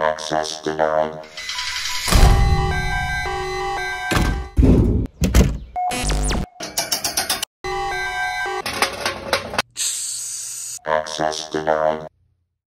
Access denied. Access denied.